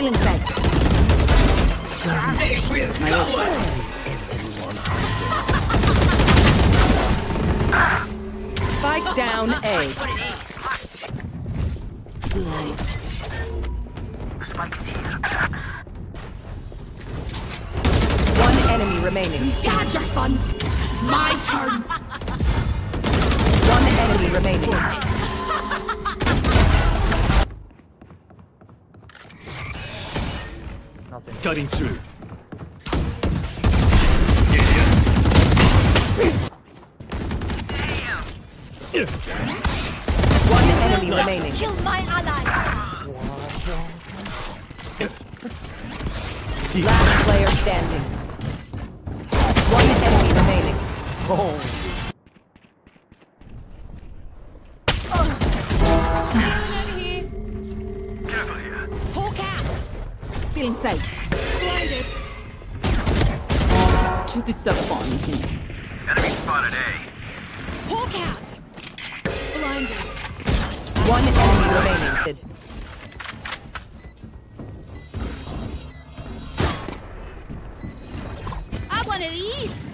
Concealing sight. They will go away. Spike down A. Spike is here. One enemy remaining. You had your fun. My turn. One enemy remaining. Cutting through. One enemy remaining. Kill my ally. Last player standing. One enemy remaining. Whole cat. Still in sight. To disappoint me. Enemy spotted A. Hawk out! Blinded. One enemy remaining. I want it east.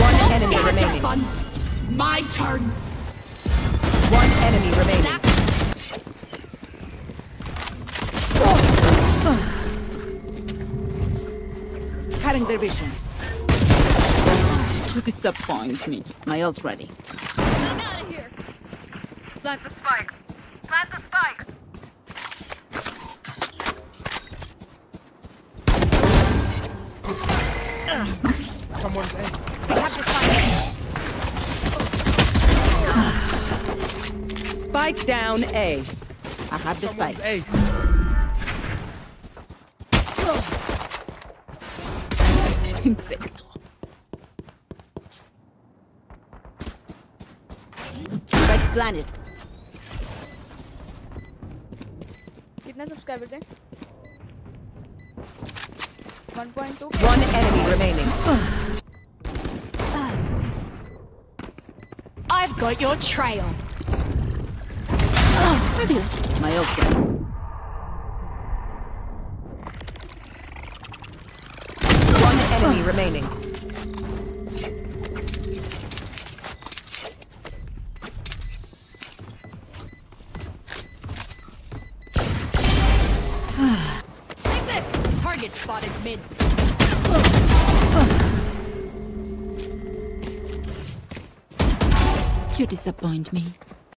One enemy remaining. Fun. My turn. One enemy remaining. Their vision. To disappoint me. My ult's ready. I'm out of here. Plant the spike. Plant the spike. Someone's in. We have the spike. Spike down A. I have the spike. Insecto. Right planet. How subscribers are 1.2. One enemy remaining. I've got your trail. Oh, fabulous. My old. Remaining. Take this. Target spotted mid. You disappoint me.